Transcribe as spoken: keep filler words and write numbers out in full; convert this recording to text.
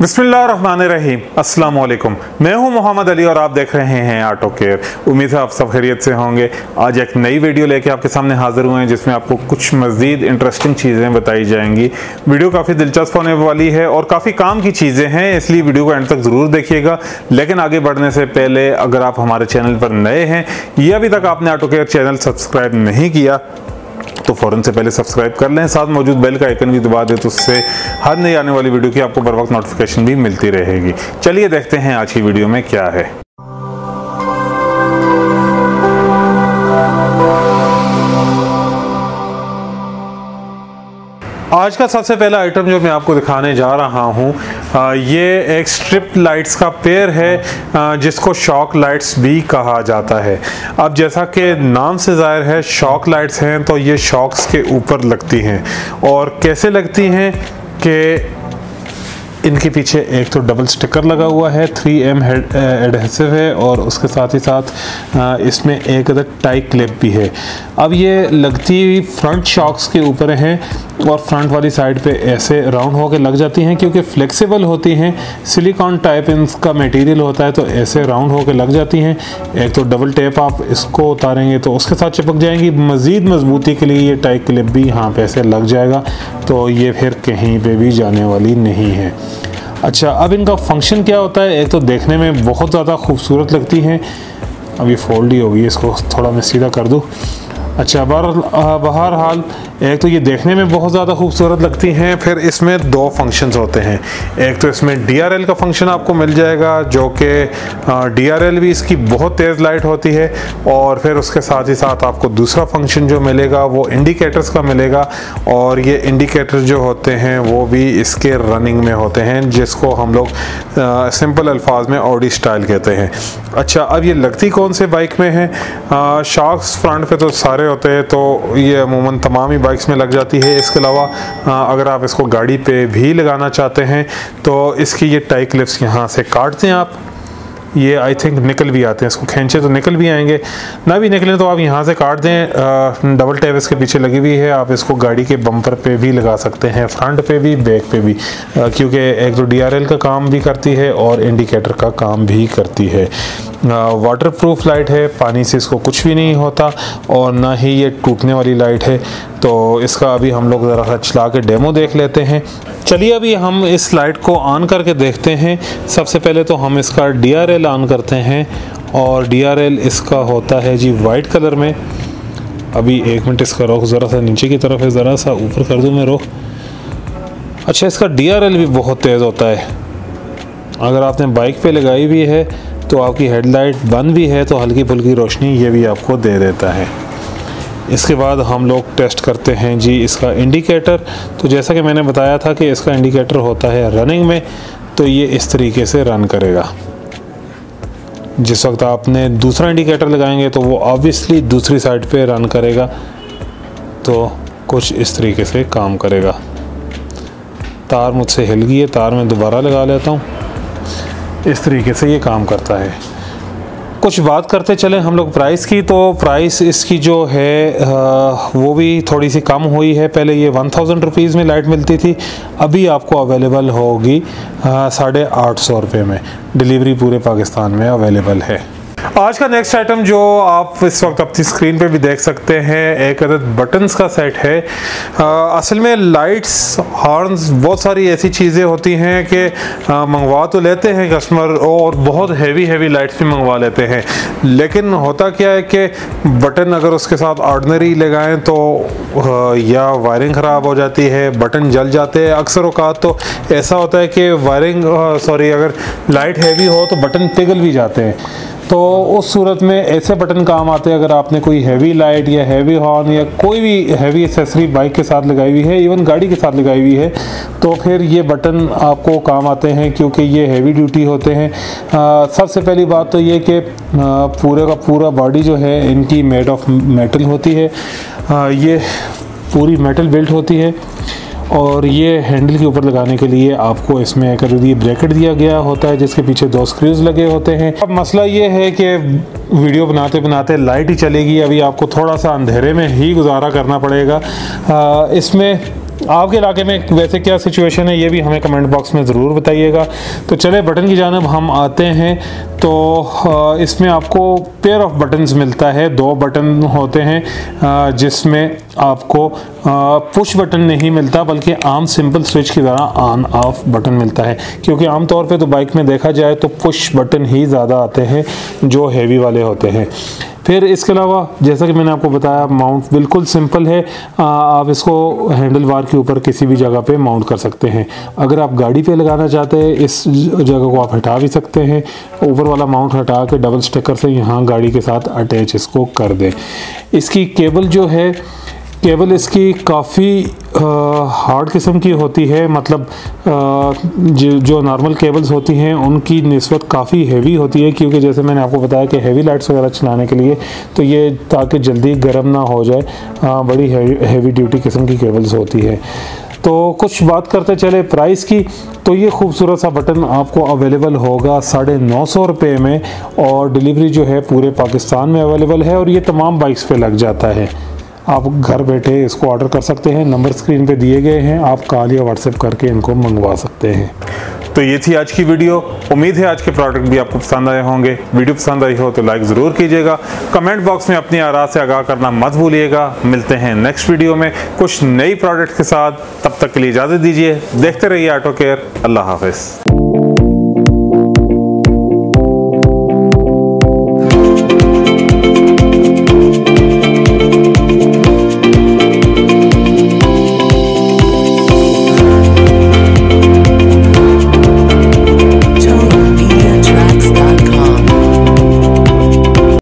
बिस्मिल्लाहिर्रहमानिर्रहीम, अस्सलामु अलैकुम। मैं हूं मोहम्मद अली और आप देख रहे हैं ऑटो केयर। उम्मीद है आप सब खैरियत से होंगे। आज एक नई वीडियो लेके आपके सामने हाज़िर हुए हैं जिसमें आपको कुछ मज़ीद इंटरेस्टिंग चीज़ें बताई जाएंगी। वीडियो काफ़ी दिलचस्प होने वाली है और काफ़ी काम की चीज़ें हैं, इसलिए वीडियो को एंड तक ज़रूर देखिएगा। लेकिन आगे बढ़ने से पहले अगर आप हमारे चैनल पर नए हैं या अभी तक आपने ऑटो केयर चैनल सब्सक्राइब नहीं किया तो फ़ौरन से पहले सब्सक्राइब कर लें, साथ मौजूद बेल का आइकन भी दबा दें तो उससे हर नई आने वाली वीडियो की आपको बर वक्त नोटिफिकेशन भी मिलती रहेगी। चलिए देखते हैं आज की वीडियो में क्या है। आज का सबसे पहला आइटम जो मैं आपको दिखाने जा रहा हूं, ये एक स्ट्रिप लाइट्स का पेयर है जिसको शॉक लाइट्स भी कहा जाता है। अब जैसा कि नाम से जाहिर है शॉक लाइट्स हैं तो ये शॉक्स के ऊपर लगती हैं। और कैसे लगती हैं कि इनके पीछे एक तो डबल स्टिकर लगा हुआ है, थ्री एम हेड एडहेसिव है और उसके साथ ही साथ इसमें एक अदर टाई क्लिप भी है। अब ये लगती हुई फ्रंट शॉक्स के ऊपर हैं और फ्रंट वाली साइड पे ऐसे राउंड होकर लग जाती हैं क्योंकि फ्लेक्सिबल होती हैं, सिलिकॉन टाइप इनका मटेरियल होता है तो ऐसे राउंड होकर लग जाती हैं। एक तो डबल टेप आप इसको उतारेंगे तो उसके साथ चिपक जाएंगी। मज़ीद मजबूती के लिए ये टाई क्लिप भी यहाँ पे ऐसे लग जाएगा तो ये फिर कहीं पर भी जाने वाली नहीं है। अच्छा, अब इनका फंक्शन क्या होता है? एक तो देखने में बहुत ज़्यादा खूबसूरत लगती हैं। अब ये फोल्ड ही होगी, इसको थोड़ा मैं सीधा कर दूँ। अच्छा, बहर हाल एक तो ये देखने में बहुत ज़्यादा खूबसूरत लगती हैं, फिर इसमें दो फंक्शंस होते हैं। एक तो इसमें डी आर एल का फंक्शन आपको मिल जाएगा जो कि डी आर एल भी इसकी बहुत तेज़ लाइट होती है, और फिर उसके साथ ही साथ आपको दूसरा फंक्शन जो मिलेगा वो इंडिकेटर्स का मिलेगा। और ये इंडिकेटर जो होते हैं वो भी इसके रनिंग में होते हैं जिसको हम लोग सिंपल अल्फाज में ऑडी स्टाइल कहते हैं। अच्छा, अब ये लगती कौन से बाइक में है? शॉक्स फ्रंट पे तो सारे होते हैं तो ये अमूमन तमाम ही बाइक्स में लग जाती है। इसके अलावा अगर आप इसको गाड़ी पे भी लगाना चाहते हैं तो इसकी ये टाई क्लिप्स यहाँ से काटते हैं आप, ये आई थिंक निकल भी आते हैं, इसको खींचे तो निकल भी आएंगे, ना भी निकलें तो आप यहाँ से काट दें। डबल टैप इसके पीछे लगी हुई है, आप इसको गाड़ी के बम्पर पे भी लगा सकते हैं, फ्रंट पे भी, बैक पे भी, क्योंकि एक तो डी आर एल का काम भी करती है और इंडिकेटर का काम भी करती है। वाटरप्रूफ लाइट है, पानी से इसको कुछ भी नहीं होता और ना ही ये टूटने वाली लाइट है। तो इसका अभी हम लोग ज़रा सा चला के डेमो देख लेते हैं। चलिए अभी हम इस लाइट को ऑन करके देखते हैं। सबसे पहले तो हम इसका डी आर एल ऑन करते हैं और डी आर एल इसका होता है जी वाइट कलर में। अभी एक मिनट, इसका रोक ज़रा सा नीचे की तरफ है, ज़रा सा ऊपर कर दूँ मैं रोक। अच्छा, इसका डी आर एल भी बहुत तेज़ होता है। अगर आपने बाइक पे लगाई भी है तो आपकी हेडलाइट बंद भी है तो हल्की फुल्की रोशनी ये भी आपको दे देता है। इसके बाद हम लोग टेस्ट करते हैं जी इसका इंडिकेटर। तो जैसा कि मैंने बताया था कि इसका इंडिकेटर होता है रनिंग में, तो ये इस तरीके से रन करेगा। जिस वक्त आपने दूसरा इंडिकेटर लगाएंगे तो वो ऑब्वियसली दूसरी साइड पे रन करेगा, तो कुछ इस तरीके से काम करेगा। तार मुझसे हिल गई है, तार मैं दोबारा लगा लेता हूँ। इस तरीके से ये काम करता है। कुछ बात करते चले हम लोग प्राइस की, तो प्राइस इसकी जो है वो भी थोड़ी सी कम हुई है। पहले ये वन थाउजेंड रुपीज़ में लाइट मिलती थी, अभी आपको अवेलेबल होगी साढ़े आठ सौ रुपये में। डिलीवरी पूरे पाकिस्तान में अवेलेबल है। आज का नेक्स्ट आइटम जो आप इस वक्त अपनी स्क्रीन पे भी देख सकते हैं, एक अदद बटन्स का सेट है। आ, असल में लाइट्स, हॉर्न्स, बहुत सारी ऐसी चीज़ें होती हैं कि मंगवा तो लेते हैं कस्टमर और बहुत हेवी हेवी लाइट्स भी मंगवा लेते हैं, लेकिन होता क्या है कि बटन अगर उसके साथ ऑर्डिनरी लगाएं तो आ, या वायरिंग ख़राब हो जाती है, बटन जल जाते हैं। अक्सर औकात तो ऐसा होता है कि वायरिंग सॉरी अगर लाइट हेवी हो तो बटन पिघल भी जाते हैं, तो उस सूरत में ऐसे बटन काम आते हैं। अगर आपने कोई हैवी लाइट या हैवी हॉर्न या कोई भी हैवी एक्सेसरी बाइक के साथ लगाई हुई है, इवन गाड़ी के साथ लगाई हुई है, तो फिर ये बटन आपको काम आते हैं क्योंकि ये हैवी ड्यूटी होते हैं। सबसे पहली बात तो ये कि पूरे का पूरा बॉडी जो है इनकी मेड ऑफ मेटल होती है, आ, ये पूरी मेटल बिल्ट होती है। और ये हैंडल के ऊपर लगाने के लिए आपको इसमें एक ये ब्रैकेट दिया गया होता है जिसके पीछे दो स्क्रूज लगे होते हैं। अब मसला ये है कि वीडियो बनाते बनाते लाइट ही चलेगी, अभी आपको थोड़ा सा अंधेरे में ही गुजारा करना पड़ेगा। आ, इसमें आपके इलाके में वैसे क्या सिचुएशन है ये भी हमें कमेंट बॉक्स में ज़रूर बताइएगा। तो चले बटन की जानिब हम आते हैं। तो इसमें आपको पेयर ऑफ बटन्स मिलता है, दो बटन होते हैं जिसमें आपको पुश बटन नहीं मिलता बल्कि आम सिंपल स्विच की तरह ऑन ऑफ बटन मिलता है, क्योंकि आमतौर पे तो बाइक में देखा जाए तो पुश बटन ही ज़्यादा आते हैं जो हैवी वाले होते हैं। फिर इसके अलावा जैसा कि मैंने आपको बताया माउंट बिल्कुल सिंपल है, आ, आप इसको हैंडल बार के ऊपर किसी भी जगह पे माउंट कर सकते हैं। अगर आप गाड़ी पे लगाना चाहते हैं इस जगह को आप हटा भी सकते हैं, ऊपर वाला माउंट हटा के डबल स्टिकर से यहाँ गाड़ी के साथ अटैच इसको कर दें। इसकी केबल जो है केबल इसकी काफ़ी हार्ड किस्म की होती है, मतलब जो, जो नॉर्मल केबल्स होती हैं उनकी निस्बत काफ़ी हेवी होती है, क्योंकि जैसे मैंने आपको बताया कि हेवी लाइट्स वगैरह चलाने के लिए तो ये ताकि जल्दी गर्म ना हो जाए आ, बड़ी हेवी ड्यूटी किस्म की केबल्स होती है। तो कुछ बात करते चले प्राइस की, तो ये खूबसूरत सा बटन आपको अवेलेबल होगा साढ़े नौ सौ रुपये में और डिलीवरी जो है पूरे पाकिस्तान में अवेलेबल है और ये तमाम बाइक्स पर लग जाता है। आप घर बैठे इसको ऑर्डर कर सकते हैं, नंबर स्क्रीन पे दिए गए हैं, आप कॉल या व्हाट्सएप करके इनको मंगवा सकते हैं। तो ये थी आज की वीडियो, उम्मीद है आज के प्रोडक्ट भी आपको पसंद आए होंगे। वीडियो पसंद आई हो तो लाइक ज़रूर कीजिएगा, कमेंट बॉक्स में अपनी आरा से आगाह करना मत भूलिएगा। मिलते हैं नेक्स्ट वीडियो में कुछ नई प्रोडक्ट के साथ, तब तक के लिए इजाज़त दीजिए, देखते रहिए ऑटो केयर। अल्लाह हाफिज़।